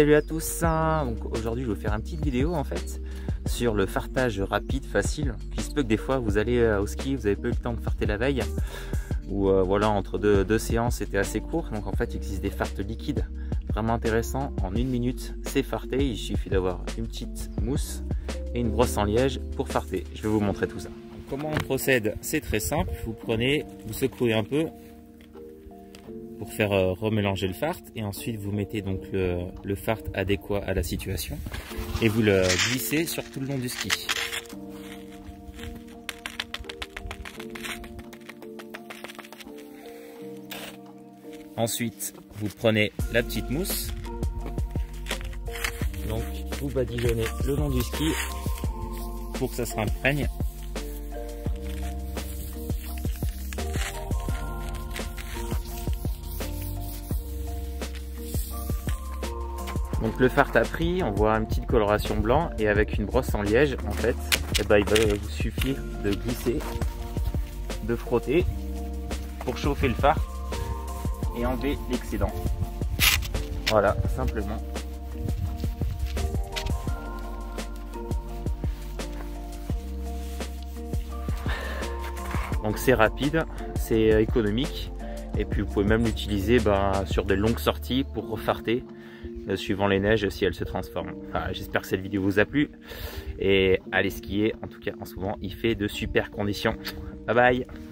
Salut à tous, aujourd'hui je vais vous faire une petite vidéo en fait sur le fartage rapide, facile, qui se peut que des fois vous allez au ski, vous n'avez pas eu le temps de farter la veille ou voilà, entre deux séances c'était assez court, donc en fait il existe des fartes liquides vraiment intéressants, en une minute c'est farté, il suffit d'avoir une petite mousse et une brosse en liège pour farter. Je vais vous montrer tout ça. Donc, comment on procède? C'est très simple, vous prenez, vous secouez un peu pour faire remélanger le fart, et ensuite vous mettez donc le fart adéquat à la situation et vous le glissez sur tout le long du ski. Ensuite vous prenez la petite mousse, donc vous badigeonnez le long du ski pour que ça se imprègne. Donc le fart a pris, on voit une petite coloration blanc, et avec une brosse en liège en fait, eh ben, il va vous suffire de glisser, de frotter pour chauffer le fart et enlever l'excédent. Voilà, simplement. Donc c'est rapide, c'est économique, et puis vous pouvez même l'utiliser sur de longues sorties pour farter, suivant les neiges si elles se transforment. Enfin, j'espère que cette vidéo vous a plu et allez skier, en tout cas en ce moment il fait de super conditions. Bye bye.